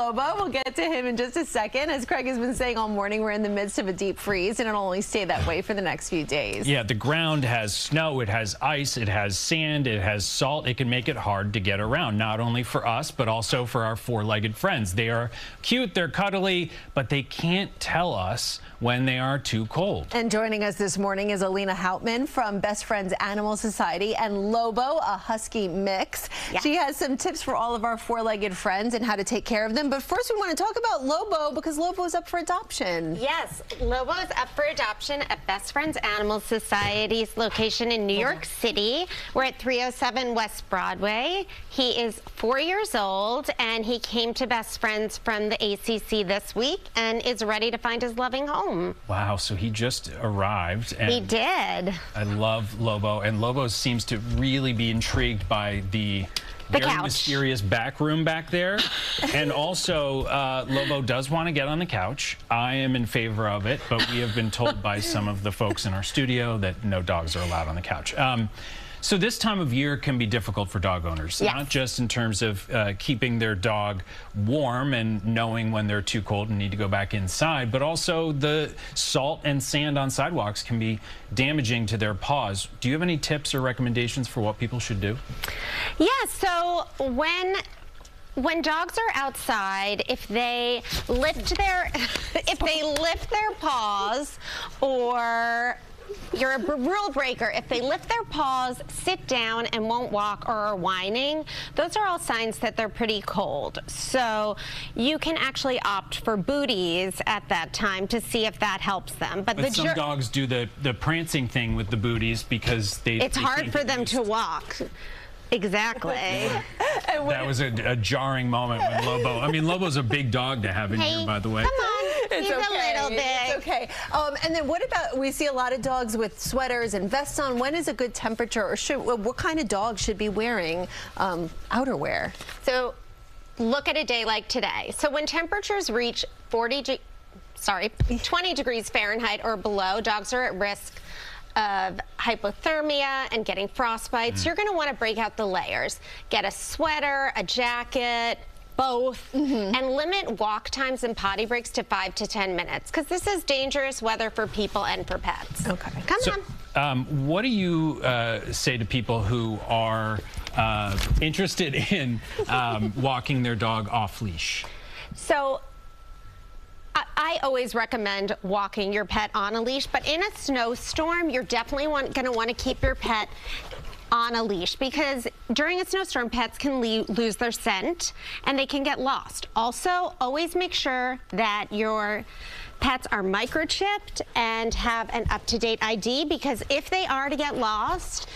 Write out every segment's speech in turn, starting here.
Lobo. We'll get to him in just a second. As Craig has been saying all morning, we're in the midst of a deep freeze, and it'll only stay that way for the next few days. Yeah, the ground has snow, it has ice, it has sand, it has salt. It can make it hard to get around, not only for us, but also for our four-legged friends. They are cute, they're cuddly, but they can't tell us when they are too cold. And joining us this morning is Alina Hauptman from Best Friends Animal Society and Lobo, a husky mix. Yeah. She has some tips for all of our four-legged friends and how to take care of them. But first, we want to talk about Lobo, because Lobo is up for adoption. Yes, Lobo is up for adoption at Best Friends Animal Society's location in New York City. We're at 307 West Broadway. He is 4 years old, and he came to Best Friends from the ACC this week and is ready to find his loving home. Wow, so he just arrived. And he did. I love Lobo, and Lobo seems to really be intrigued by the very mysterious back room back there. And also, Lobo does want to get on the couch. I am in favor of it, but we have been told by some of the folks in our studio that no dogs are allowed on the couch. So this time of year can be difficult for dog owners, yes. Not just in terms of keeping their dog warm and knowing when they're too cold and need to go back inside, but also the salt and sand on sidewalks can be damaging to their paws. Do you have any tips or recommendations for what people should do? Yeah, so when dogs are outside, if they lift their paws, or you're a rule breaker, if they lift their paws, sit down, and won't walk or are whining, those are all signs that they're pretty cold. So you can actually opt for booties at that time to see if that helps them. But some dogs do the prancing thing with the booties because it's hard for them to walk. Exactly. That was a jarring moment when Lobo, I mean, Lobo's a big dog to have in here, by the way. Come on. He's okay. A little bit. It's okay. And then what about, we see a lot of dogs with sweaters and vests on. When is a good temperature, or what kind of dog should be wearing outerwear? So look at a day like today. So when temperatures reach 20 degrees Fahrenheit or below, dogs are at risk of hypothermia and getting frostbites. You're going to want to break out the layers. Get a sweater, a jacket, both, and limit walk times and potty breaks to 5 to 10 minutes, because this is dangerous weather for people and for pets. Okay. Come on. What do you say to people who are interested in walking their dog off leash? So I always recommend walking your pet on a leash, but in a snowstorm, you're definitely going to want to keep your pet on a leash, because during a snowstorm, pets can lose their scent and they can get lost. Also, always make sure that your pets are microchipped and have an up-to-date ID, because if they are to get lost,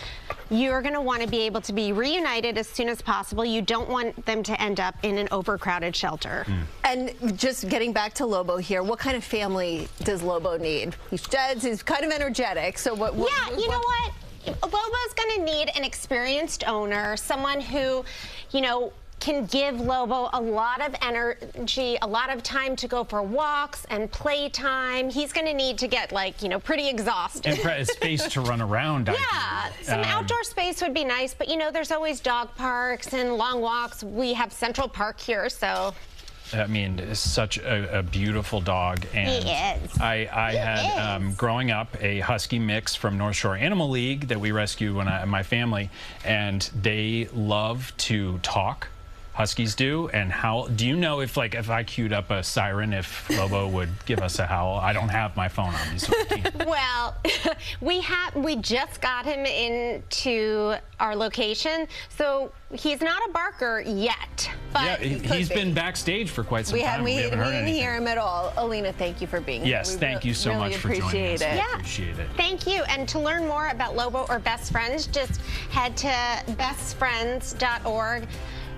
you're going to want to be able to be reunited as soon as possible. You don't want them to end up in an overcrowded shelter. And just getting back to Lobo here, what kind of family does Lobo need? He sheds, he's kind of energetic, so what yeah, you know what? Lobo's going to need an experienced owner, someone who, you know, can give Lobo a lot of energy, a lot of time to go for walks and playtime. He's going to need to get, like, you know, pretty exhausted. And space to run around. Yeah, some outdoor space would be nice, but, you know, there's always dog parks and long walks. We have Central Park here, so... I mean, is such a beautiful dog, and he is. I had growing up a husky mix from North Shore Animal League that we rescued when my family, and they love to talk. Huskies do. And howl. Do you know if I queued up a siren, if Lobo would give us a howl? I don't have my phone on me, so I can't. Well, we just got him into our location, so he's not a barker yet. But yeah, he's been backstage for quite some time. We didn't hear him at all. Alina, thank you for being here. Yes, thank you so much for joining us. Yeah. Appreciate it. Thank you. And to learn more about Lobo or Best Friends, just head to bestfriends.org.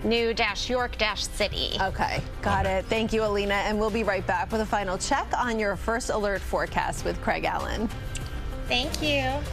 New-York-City. Okay, got it. Thank you, Alina. And we'll be right back with a final check on your First Alert forecast with Craig Allen. Thank you.